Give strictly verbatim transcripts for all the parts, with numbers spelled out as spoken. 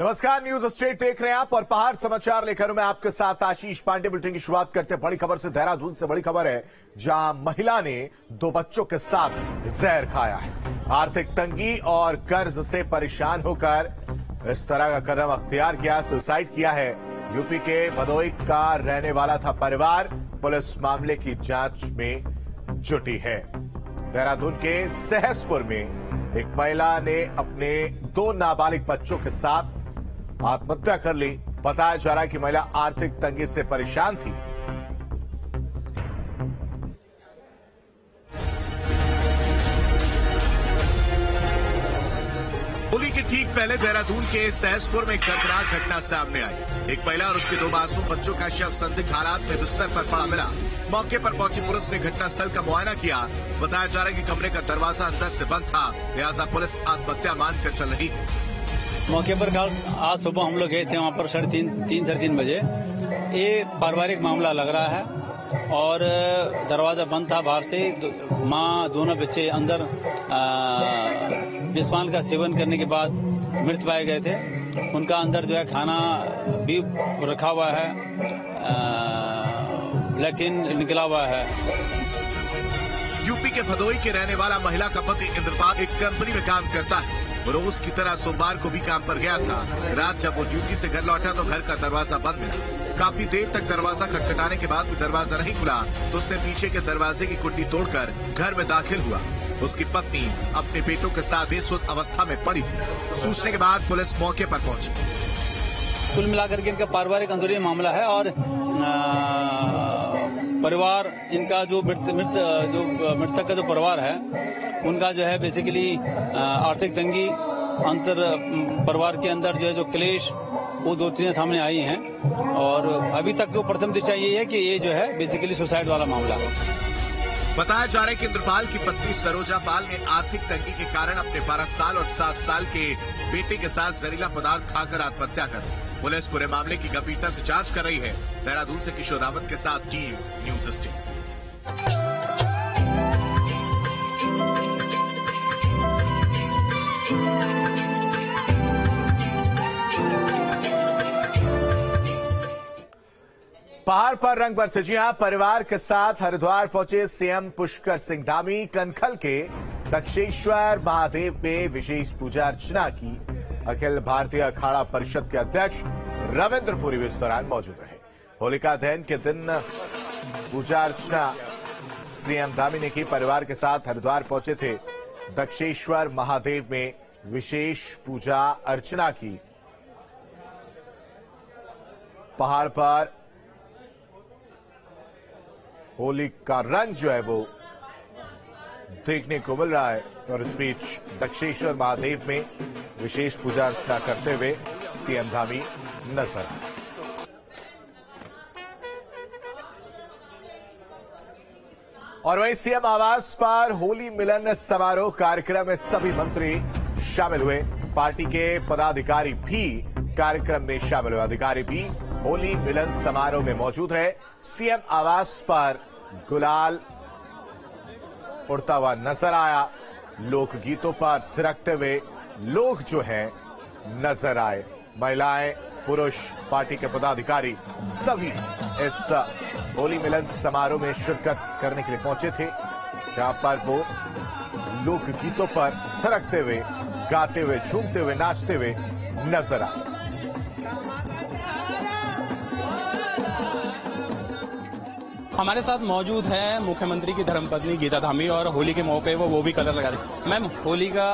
नमस्कार, news state देख रहे हैं आप और पहाड़ समाचार लेकर मैं आपके साथ आशीष पांडे। बुलेटिन की शुरुआत करते हैं बड़ी खबर से। देहरादून से बड़ी खबर है, जहां महिला ने दो बच्चों के साथ जहर खाया है। आर्थिक तंगी और कर्ज से परेशान होकर इस तरह का कदम अख्तियार किया, सुसाइड किया है। यूपी के भदोही का रहने वाला था परिवार। पुलिस मामले की जांच में जुटी है। देहरादून के सहसपुर में एक महिला ने अपने दो नाबालिग बच्चों के साथ आत्महत्या कर ली। बताया जा रहा है कि महिला आर्थिक तंगी से परेशान थी। होली के ठीक पहले देहरादून के सहसपुर में दर्दनाक घटना सामने आई। एक महिला और उसके दो मासूम बच्चों का शव संदिग्ध हालात में बिस्तर पर पड़ा मिला। मौके पर पहुंची पुलिस ने घटनास्थल का मुआयना किया। बताया जा रहा है कि कमरे का दरवाजा अंदर से बंद था, लिहाजा पुलिस आत्महत्या मानकर चल रही है। मौके पर कल आज सुबह हम लोग गए थे वहाँ पर साढ़े तीन तीन साढ़े तीन बजे। ये पारिवारिक मामला लग रहा है और दरवाजा बंद था बाहर से। माँ दोनों बच्चे अंदर विस्पान का सेवन करने के बाद मृत पाए गए थे। उनका अंदर जो है खाना भी रखा हुआ है, लैट्रिन निकला हुआ है। यूपी के भदोही के रहने वाला महिला का पति इंद्रपाल एक कंपनी में काम करता है। वो रोज की तरह सोमवार को भी काम पर गया था। रात जब वो ड्यूटी से घर लौटा तो घर का दरवाजा बंद मिला। काफी देर तक दरवाजा खटखटाने के बाद भी दरवाजा नहीं खुला तो उसने पीछे के दरवाजे की कुंडी तोड़कर घर में दाखिल हुआ। उसकी पत्नी अपने बेटों के साथ बेसुध अवस्था में पड़ी थी। सूचना के बाद पुलिस मौके पर पहुंची। कुल मिलाकर के इनका पारिवारिक अंदरूनी मामला है और परिवार इनका जो मृत जो मृतक का जो परिवार है उनका जो है बेसिकली आर्थिक तंगी, अंतर परिवार के अंदर जो है जो क्लेश, वो दो चीजें सामने आई हैं। और अभी तक जो प्रथम दिशा ये है कि ये जो है बेसिकली सुसाइड वाला मामला है। बताया जा रहा है कि इंद्रपाल की पत्नी सरोजा पाल ने आर्थिक तंगी के कारण अपने बारह साल और सात साल के बेटे के साथ जहरीला पदार्थ खाकर आत्महत्या कर। पुलिस पूरे मामले की गंभीरता से जांच कर रही है। देहरादून से किशोर रावत के साथ टीम न्यूज स्टेट। पहाड़ पर रंग बरसे। जी हां, परिवार के साथ हरिद्वार पहुंचे सीएम पुष्कर सिंह धामी। कनखल के दक्षेश्वर महादेव में विशेष पूजा अर्चना की। अखिल भारतीय अखाड़ा परिषद के अध्यक्ष रविन्द्र पुरी भी इस दौरान मौजूद रहे। होलिका दहन के दिन पूजा अर्चना सीएम धामी ने की। परिवार के साथ हरिद्वार पहुंचे थे, दक्षेश्वर महादेव में विशेष पूजा अर्चना की। पहाड़ पर होली का रंग जो है वो देखने को मिल रहा है और इस बीच दक्षेश्वर महादेव में विशेष पूजा अर्चना करते हुए सीएम धामी नजर आए। और वहीं सीएम आवास पर होली मिलन समारोह कार्यक्रम में सभी मंत्री शामिल हुए। पार्टी के पदाधिकारी भी कार्यक्रम में शामिल हुए। अधिकारी भी होली मिलन समारोह में मौजूद रहे। सीएम आवास पर गुलाल उड़ता हुआ नजर आया। लोकगीतों पर थिरकते हुए लोग जो हैं नजर आए। महिलाएं, पुरुष, पार्टी के पदाधिकारी सभी इस होली मिलन समारोह में शिरकत करने के लिए पहुंचे थे, जहां पर वो लोकगीतों पर थिरकते हुए, गाते हुए, झूमते हुए, नाचते हुए नजर आए। हमारे साथ मौजूद है मुख्यमंत्री की धर्मपत्नी गीता धामी और होली के मौके पर वो भी कलर लगा रहे। मैम, होली का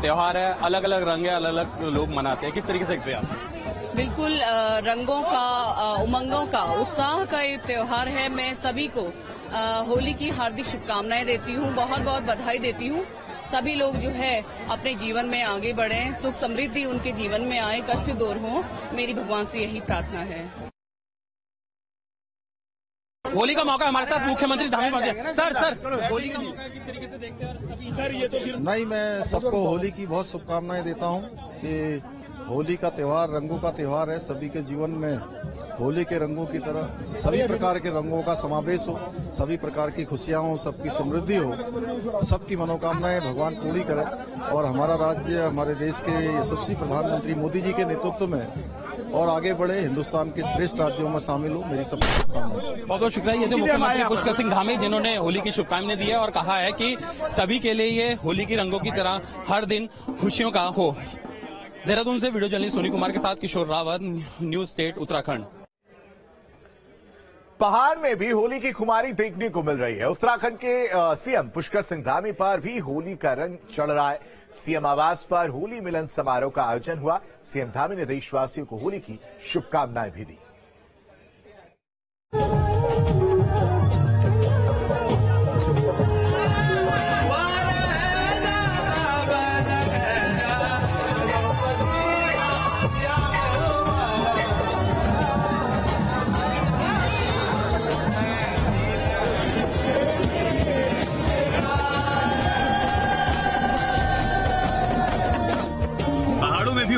त्यौहार है, अलग अलग रंग है, अलग अलग लोग मनाते हैं, किस तरीके से देखते हैं आप? बिल्कुल, रंगों का, उमंगों का, उत्साह का ये त्यौहार है। मैं सभी को होली की हार्दिक शुभकामनाएं देती हूँ, बहुत बहुत बधाई देती हूँ। सभी लोग जो है अपने जीवन में आगे बढ़ें, सुख समृद्धि उनके जीवन में आए, कष्ट दूर हो, मेरी भगवान से यही प्रार्थना है। होली का मौका हमारे साथ मुख्यमंत्री धामी पहुंचे। सर सर होली का मौका किस तरीके से देखते हैं सर? ये तो नहीं, मैं सबको होली की बहुत शुभकामनाएं देता हूं कि होली का त्यौहार रंगों का त्यौहार है, सभी के जीवन में होली के रंगों की तरह सभी प्रकार के रंगों का समावेश हो, सभी प्रकार की खुशियां हो, सबकी समृद्धि हो, सबकी मनोकामनाएं भगवान पूरी करें और हमारा राज्य हमारे देश के यशस्वी प्रधानमंत्री मोदी जी के नेतृत्व में और आगे बढ़े, हिंदुस्तान के श्रेष्ठ राज्यों में शामिल हो, मेरी सबकी शुभकामनाएं। बहुत बहुत शुक्रिया। ये थे मुख्यमंत्री पुष्कर सिंह धामी जिन्होंने होली की शुभकामनाएं दी है और कहा है कि सभी के लिए ये होली के रंगों की तरह हर दिन खुशियों का हो। देहरादून से वीडियो जर्नलिस्ट सोनी कुमार के साथ किशोर रावत, न्यूज स्टेट, उत्तराखंड। पहाड़ में भी होली की खुमारी देखने को मिल रही है। उत्तराखंड के सीएम पुष्कर सिंह धामी पर भी होली का रंग चढ़ रहा है। सीएम आवास पर होली मिलन समारोह का आयोजन हुआ। सीएम धामी ने देशवासियों को होली की शुभकामनाएं भी दी।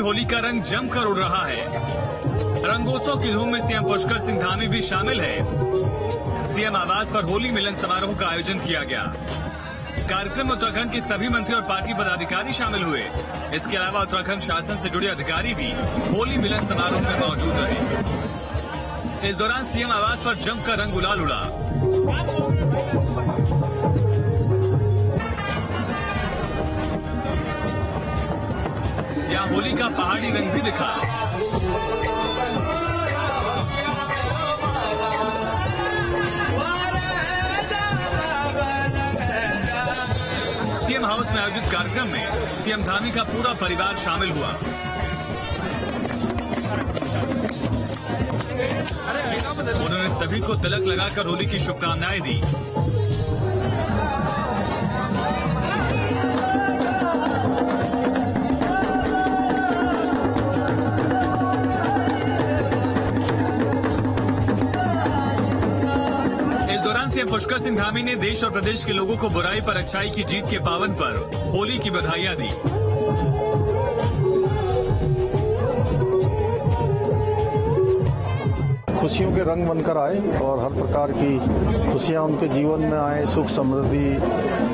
होली का रंग जमकर उड़ रहा है। रंगोत्सव की धूम में सीएम पुष्कर सिंह धामी भी शामिल है। सीएम आवास पर होली मिलन समारोह का आयोजन किया गया। कार्यक्रम में उत्तराखंड के सभी मंत्री और पार्टी पदाधिकारी शामिल हुए। इसके अलावा उत्तराखंड शासन से जुड़े अधिकारी भी होली मिलन समारोह में मौजूद रहे। इस दौरान सीएम आवास पर जमकर रंग गुलाल उड़ा। होली का पहाड़ी रंग भी दिखा। सीएम हाउस में आयोजित कार्यक्रम में सीएम धामी का पूरा परिवार शामिल हुआ। उन्होंने सभी को तिलक लगाकर होली की शुभकामनाएं दी। सीएम पुष्कर सिंह धामी ने देश और प्रदेश के लोगों को बुराई पर अच्छाई की जीत के पावन पर्व होली की बधाइयां दी। खुशियों के रंग बनकर आए और हर प्रकार की खुशियां उनके जीवन में आए, सुख समृद्धि,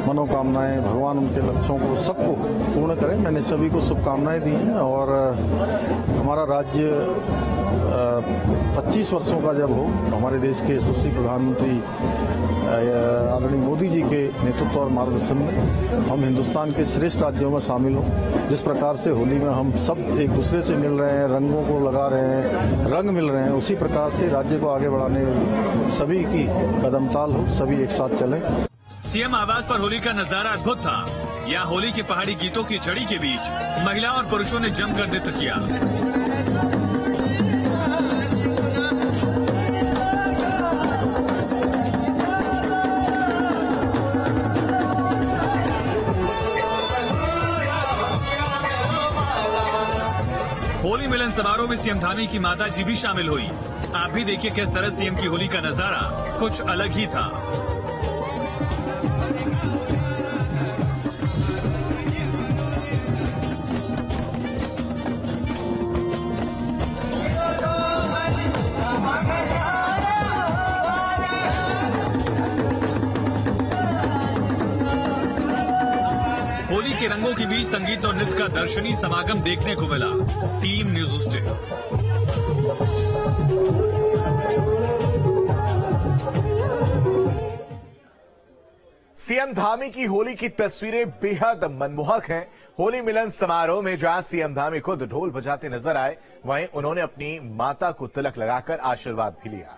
मनोकामनाएं, भगवान उनके लक्ष्यों को सबको पूर्ण करें। मैंने सभी को शुभकामनाएं दी हैं और हमारा राज्य पच्चीस वर्षों का जब हो, हमारे देश के यशस्वी प्रधानमंत्री आदरणीय मोदी जी के नेतृत्व और मार्गदर्शन में हम हिंदुस्तान के श्रेष्ठ राज्यों में शामिल हों। जिस प्रकार से होली में हम सब एक दूसरे से मिल रहे हैं, रंगों को लगा रहे हैं, रंग मिल रहे हैं, उसी प्रकार से राज्य को आगे बढ़ाने में सभी की कदमताल हो, सभी एक साथ चलें। सीएम आवास पर होली का नजारा अद्भुत था। यहाँ होली के पहाड़ी गीतों की झड़ी के बीच महिला और पुरुषों ने जमकर नृत्य किया। होली मिलन समारोह में सीएम धामी की माता जी भी शामिल हुई। आप भी देखिए किस तरह सीएम की होली का नजारा कुछ अलग ही था। होली के रंगों के बीच संगीत और नृत्य का दर्शनीय समागम देखने को मिला। Team news state. CM Dhami की होली की तस्वीरें बेहद मनमोहक हैं। होली मिलन समारोह में जहां सीएम धामी खुद ढोल बजाते नजर आए, वहीं उन्होंने अपनी माता को तिलक लगाकर आशीर्वाद भी लिया।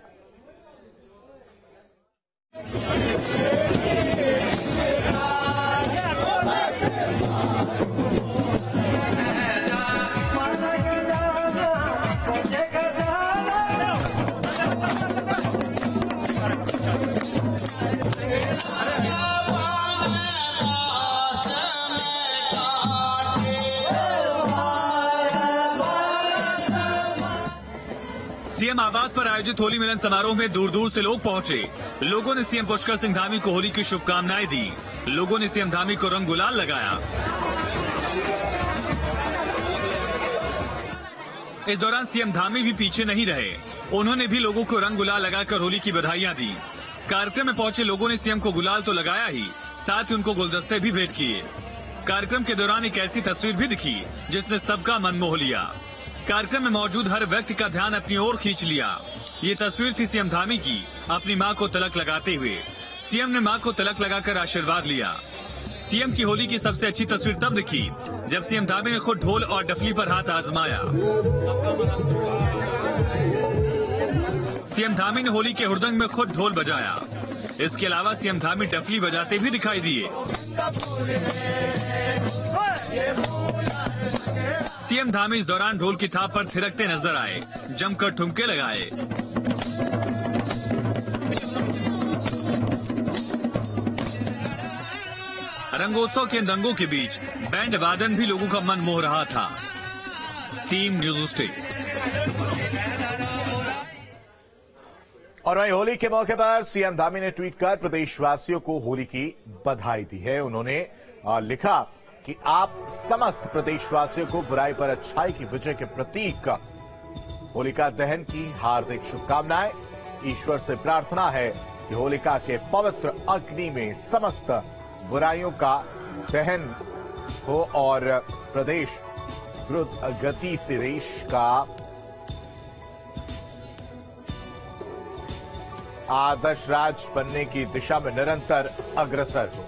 सीएम आवास पर आयोजित होली मिलन समारोह में दूर दूर से लोग पहुंचे। लोगों ने सीएम पुष्कर सिंह धामी को होली की शुभकामनाएं दी। लोगों ने सीएम धामी को रंग गुलाल लगाया। इस दौरान सीएम धामी भी पीछे नहीं रहे। उन्होंने भी लोगों को रंग गुलाल लगाकर होली की बधाइयां दी। कार्यक्रम में पहुंचे लोगों ने सीएम को गुलाल तो लगाया ही, साथ ही उनको गुलदस्ते भी भेंट किए। कार्यक्रम के दौरान एक ऐसी तस्वीर भी दिखी जिसने सबका मन मोह लिया। कार्यक्रम में मौजूद हर व्यक्ति का ध्यान अपनी ओर खींच लिया। ये तस्वीर थी सीएम धामी की अपनी माँ को तिलक लगाते हुए। सीएम ने माँ को तिलक लगाकर आशीर्वाद लिया। सीएम की होली की सबसे अच्छी तस्वीर तब दिखी जब सीएम धामी ने खुद ढोल और डफली पर हाथ आजमाया। सीएम धामी ने होली के हुड़दंग में खुद ढोल बजाया। इसके अलावा सीएम धामी डफली बजाते भी दिखाई दिए। सीएम धामी इस दौरान ढोल की थाप पर थिरकते नजर आए, जमकर ठुमके लगाए। रंगोत्सव के रंगों के बीच बैंड वादन भी लोगों का मन मोह रहा था। Team news state. और वहीं होली के मौके पर सीएम धामी ने ट्वीट कर प्रदेशवासियों को होली की बधाई दी है। उन्होंने लिखा कि आप समस्त प्रदेशवासियों को बुराई पर अच्छाई की विजय के प्रतीक होलिका दहन की हार्दिक शुभकामनाएं। ईश्वर से प्रार्थना है कि होलिका के पवित्र अग्नि में समस्त बुराइयों का दहन हो और प्रदेश द्रुत गति से देश का आदर्श राज्य बनने की दिशा में निरंतर अग्रसर हो।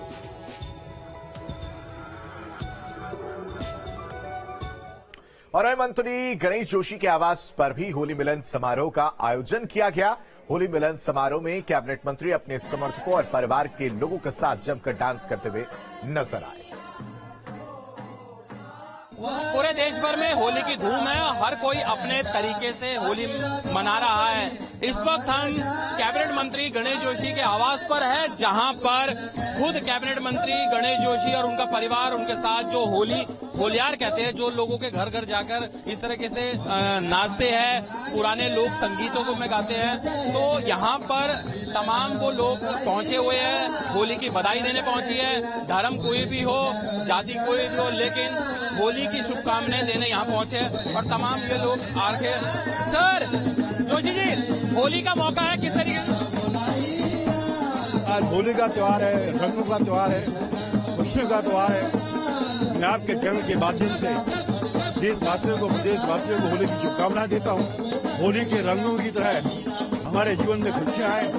और मंत्री गणेश जोशी के आवास पर भी होली मिलन समारोह का आयोजन किया गया। होली मिलन समारोह में कैबिनेट मंत्री अपने समर्थकों और परिवार के लोगों के साथ जमकर डांस करते हुए नजर आए। पूरे देश भर में होली की धूम है और हर कोई अपने तरीके से होली मना रहा है। इस वक्त हम कैबिनेट मंत्री गणेश जोशी के आवास पर है, जहां पर खुद कैबिनेट मंत्री गणेश जोशी और उनका परिवार उनके साथ जो होली होलियार कहते हैं, जो लोगों के घर घर जाकर इस तरीके से नाचते हैं, पुराने लोक संगीतों को में गाते हैं, तो यहाँ पर तमाम वो लोग पहुंचे हुए हैं, होली की बधाई देने पहुंची है। धर्म कोई भी हो, जाति कोई भी हो, लेकिन होली की शुभकामनाएं देने यहाँ पहुंचे हैं। और तमाम ये लोग आके सर जोशी जी, होली का मौका है, किस तरीके से आज होली का त्योहार है, रंगों का त्योहार है, खुशियों का त्योहार है। आपके चैनल के माध्यम से देशवासियों को प्रदेशवासियों को होली की शुभकामनाएं देता हूं। होली के रंगों की तरह हमारे जीवन में खुशियां आए,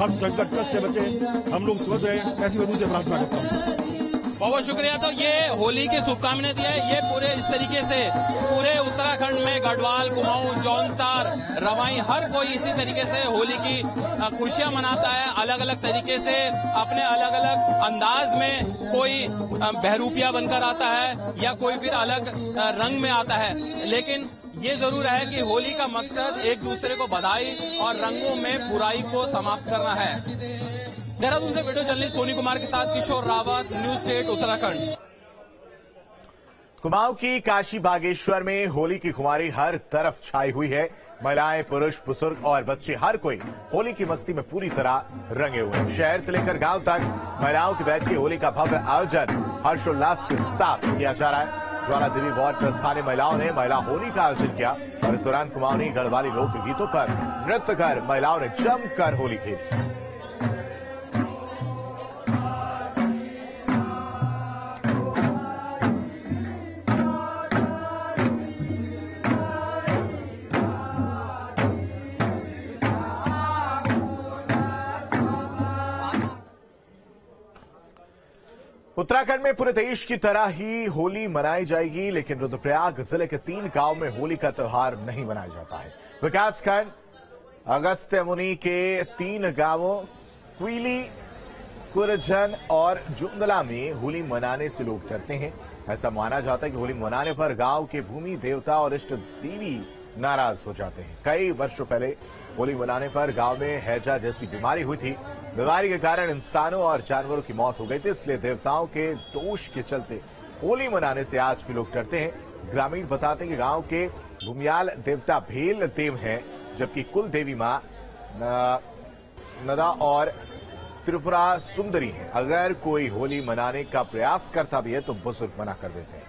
हम संकट कष्ट से बचे, हम लोग स्वस्थ रहें, ऐसी वजह से प्रार्थना करता हूं। बहुत बहुत शुक्रिया। तो ये होली की शुभकामनाएं दी है। ये पूरे इस तरीके से पूरे उत्तराखंड में गढ़वाल, कुमाऊं, जौनसार, रवाई, हर कोई इसी तरीके से होली की खुशियां मनाता है। अलग अलग तरीके से अपने अलग अलग अंदाज में, कोई बहरूपिया बनकर आता है या कोई फिर अलग रंग में आता है, लेकिन ये जरूर है कि होली का मकसद एक दूसरे को बधाई और रंगों में बुराई को समाप्त करना है। देहरादून से वीडियो जर्नलिस्ट सोनी कुमार के साथ किशोर रावत, न्यूज स्टेट, उत्तराखंड। कुमाऊं की काशी बागेश्वर में होली की खुमारी हर तरफ छाई हुई है। महिलाएं, पुरुष, बुजुर्ग और बच्चे हर कोई होली की मस्ती में पूरी तरह रंगे हुए हैं। शहर से लेकर गांव तक महिलाओं की बैठ के होली का भव्य आयोजन हर्षोल्लास के साथ किया जा रहा है। ज्वाला देवी वार्ड पर स्थानीय महिलाओं ने महिला होली का आयोजन किया और इस दौरान कुमाऊं ने गढ़वाली लोक गीतों पर नृत्य कर महिलाओं ने जमकर होली खेली। उत्तराखंड में पूरे देश की तरह ही होली मनाई जाएगी, लेकिन रुद्रप्रयाग जिले के तीन गांव में होली का त्योहार नहीं मनाया जाता है। विकासखंड अगस्त्य मुनि के तीन गांवों क्विली, कुरजन और जुंगला में होली मनाने से लोग डरते हैं। ऐसा माना जाता है कि होली मनाने पर गांव के भूमि देवता और इष्ट देवी नाराज हो जाते हैं। कई वर्षों पहले होली मनाने पर गांव में हैजा जैसी बीमारी हुई थी। बीमारी के कारण इंसानों और जानवरों की मौत हो गई थी, इसलिए देवताओं के दोष के चलते होली मनाने से आज भी लोग डरते हैं। ग्रामीण बताते हैं कि गांव के भूमियाल देवता भेल देव हैं, जबकि कुल देवी मां नदा और त्रिपुरा सुंदरी हैं। अगर कोई होली मनाने का प्रयास करता भी है तो बुजुर्ग मना कर देते हैं।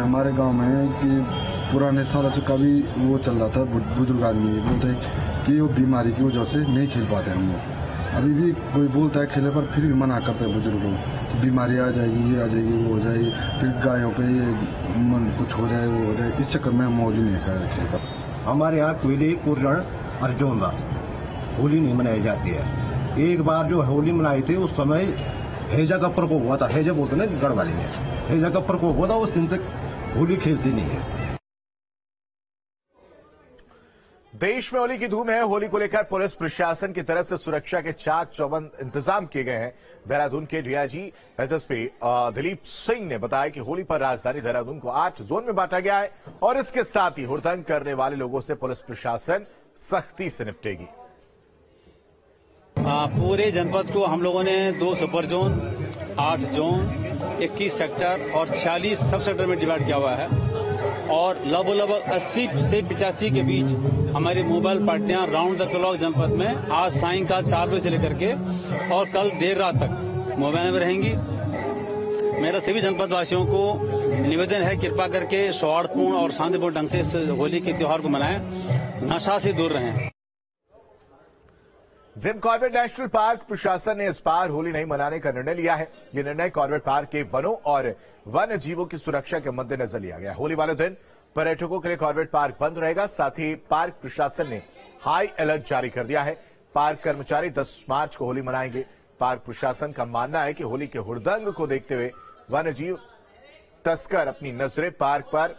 हमारे गाँव में कि पुराने साल का भी वो चल रहा था, बुजुर्ग आदमी ये बोलते हैं कि वो बीमारी की वजह से नहीं खेल पाते हम लोग। अभी भी कोई बोलता है खेलने पर फिर भी मना करते हैं बुजुर्ग लोग, बीमारी आ जाएगी, ये आ जाएगी, वो हो जाएगी, फिर गायों पे ये मन कुछ हो जाए, वो हो जाए, इस चक्कर में हम होली नहीं कर खेल पर। हमारे यहाँ कोयले कुरण अर्जोंदा होली नहीं मनाई जाती है। एक बार जो होली मनाई थी उस समय हैजा का प्रकोप हुआ था, हैजा बोलते ना गढ़वाली में, हैजा का प्रकोप हुआ था, उस दिन से होली खेलती नहीं है। देश में होली की धूम है। होली को लेकर पुलिस प्रशासन की तरफ से सुरक्षा के चाक चौबंद इंतजाम किए गए हैं। देहरादून के डीआईजी एसएसपी दिलीप सिंह ने बताया कि होली पर राजधानी देहरादून को आठ जोन में बांटा गया है और इसके साथ ही हुड़दंग करने वाले लोगों से पुलिस प्रशासन सख्ती से निपटेगी। आ, पूरे जनपद को हम लोगों ने दो सुपर जोन, आठ जोन, इक्कीस सेक्टर और छियालीस सब सेक्टर में डिवाइड किया हुआ है और लगभग लगभग अस्सी से पचासी के बीच हमारे मोबाइल पार्टियां राउंड द क्लॉक जनपद में आज सायंकाल चार बजे से लेकर के और कल देर रात तक मोबाइल में रहेंगी। मेरा सभी जनपद वासियों को निवेदन है, कृपा करके सौहार्दपूर्ण और शांतिपूर्ण ढंग से इस होली के त्योहार को मनाएं, नशा से दूर रहें। जिम कॉर्बेट नेशनल पार्क प्रशासन ने इस बार होली नहीं मनाने का निर्णय लिया है। यह निर्णय कॉर्बेट पार्क के वनों और वन जीवों की सुरक्षा के मद्देनजर लिया गया। होली वाले दिन पर्यटकों के लिए कॉर्बेट पार्क बंद रहेगा। साथ ही पार्क प्रशासन ने हाई अलर्ट जारी कर दिया है। पार्क कर्मचारी दस मार्च को होली मनाएंगे। पार्क प्रशासन का मानना है कि होली के हुड़दंग को देखते हुए वन जीव तस्कर अपनी नजरें पार्क पर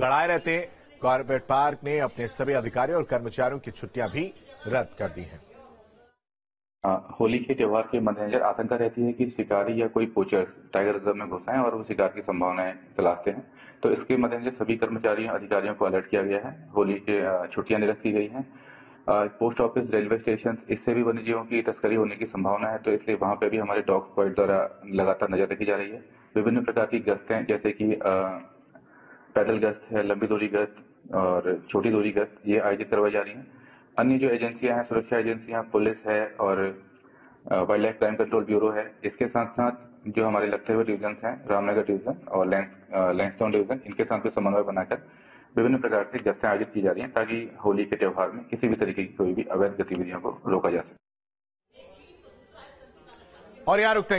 गड़ाए रहते हैं। कॉर्बेट पार्क ने अपने सभी अधिकारियों और कर्मचारियों की छुट्टियां भी रद्द कर दी हैं। आ, होली के त्यौहार के मद्देनजर आशंका रहती है कि शिकारी या कोई पोचर टाइगर रिजर्व में घुस आए और वो शिकार की संभावनाएं तलाशते हैं, तो इसके मद्देनजर सभी कर्मचारियों अधिकारियों को अलर्ट किया गया है। होली के छुट्टियां निरस्त की गई हैं। पोस्ट ऑफिस, रेलवे स्टेशन, इससे भी वन्यजीवों की तस्करी होने की संभावना है, तो इसलिए वहां पर भी हमारे डॉग स्क्वाड द्वारा लगातार नजर रखी जा रही है। विभिन्न प्रकार की गश्तें जैसे कि पैदल गश्त है, लंबी दूरी गश्त और छोटी दूरी गश्त, ये आयोजित करवाई जा रही है। अन्य जो एजेंसियां हैं, सुरक्षा एजेंसियां, पुलिस है और wild life crime control bureau है, इसके साथ साथ जो हमारे लगते हुए डिवीजन हैं, रामनगर डिवीजन और लैंडस्टोन डिवीजन, इनके साथ भी समन्वय बनाकर विभिन्न प्रकार की गश्तें आयोजित की जा रही हैं ताकि होली के त्यौहार में किसी भी तरीके की कोई भी अवैध गतिविधियों को रोका जा सके। और यहाँ रुकते हैं।